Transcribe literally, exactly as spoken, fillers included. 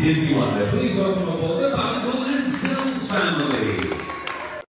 Disney Wonder. Please welcome aboard the Michael and Selms family.